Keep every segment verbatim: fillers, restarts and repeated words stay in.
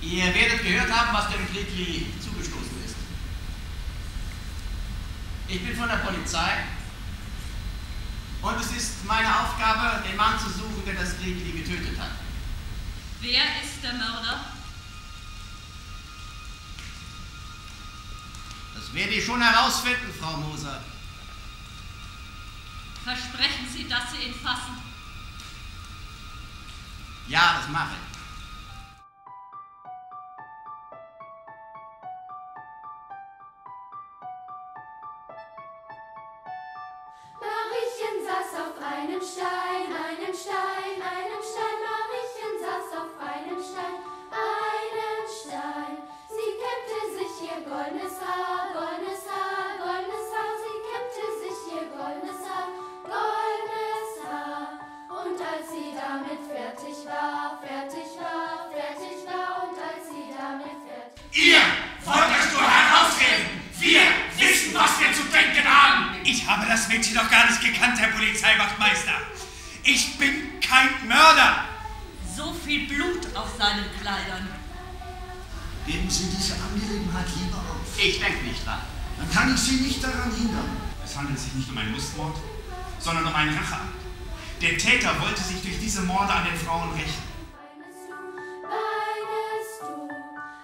Ihr werdet gehört haben, was dem Gritli zugestoßen ist. Ich bin von der Polizei und es ist meine Aufgabe, den Mann zu suchen, der das Gritli getötet hat. Wer ist der Mörder? Das werde ich schon herausfinden, Frau Moser. Versprechen Sie, dass Sie ihn fassen? Ja, das mache ich. Mariechen saß auf einem Stein, einem Stein, einem Stein. Mariechen saß auf einem Stein, einem Stein. Sie kämmte sich ihr goldenes Haar, goldenes Haar, goldenes Haar. Sie kämmte sich ihr goldenes Haar, goldenes Haar. Und als sie damit fertig war, fertig war, fertig war. Und als sie damit fertig war... Ihr wollt euch nur herausreden! Wir wissen, was wir zu denken haben! Ich habe das Mädchen doch gar nicht gekannt, Herr Polizeiwachtmeister. Ich bin kein Mörder. So viel Blut auf seinen Kleidern. Geben Sie diese Angelegenheit lieber auf. Ich denke nicht dran. Dann kann ich Sie nicht daran hindern. Es handelt sich nicht um einen Lustmord, sondern um einen Racheakt. Der Täter wollte sich durch diese Morde an den Frauen rächen. Weinest du, weinest du,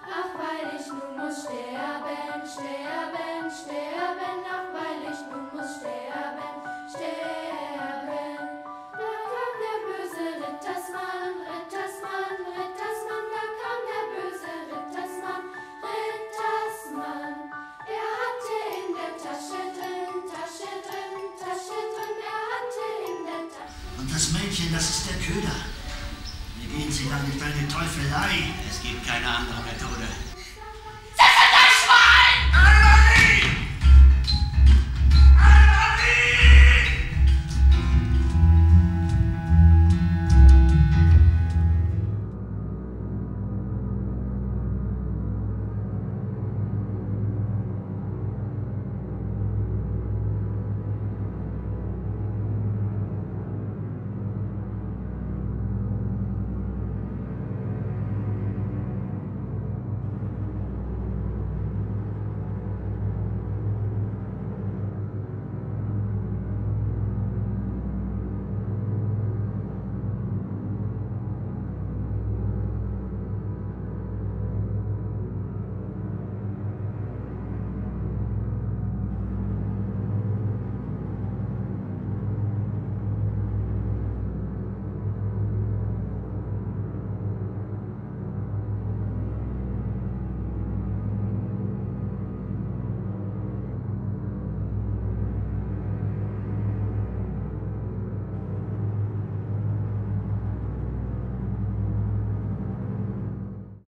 ach, weil ich nun muss sterben, sterben, sterben, ach, weil ich nun muss sterben, sterben. Da kam der böse Rittersmann, Rittersmann, Rittersmann, da kam der böse Rittersmann, Rittersmann. Er hatte in der Tasche drin, Tasche drin, Tasche drin, er hatte in der Tasche. Und das Mädchen, das ist der Köder. Gehen Sie dann nicht an die Teufelei. Es gibt keine andere Methode.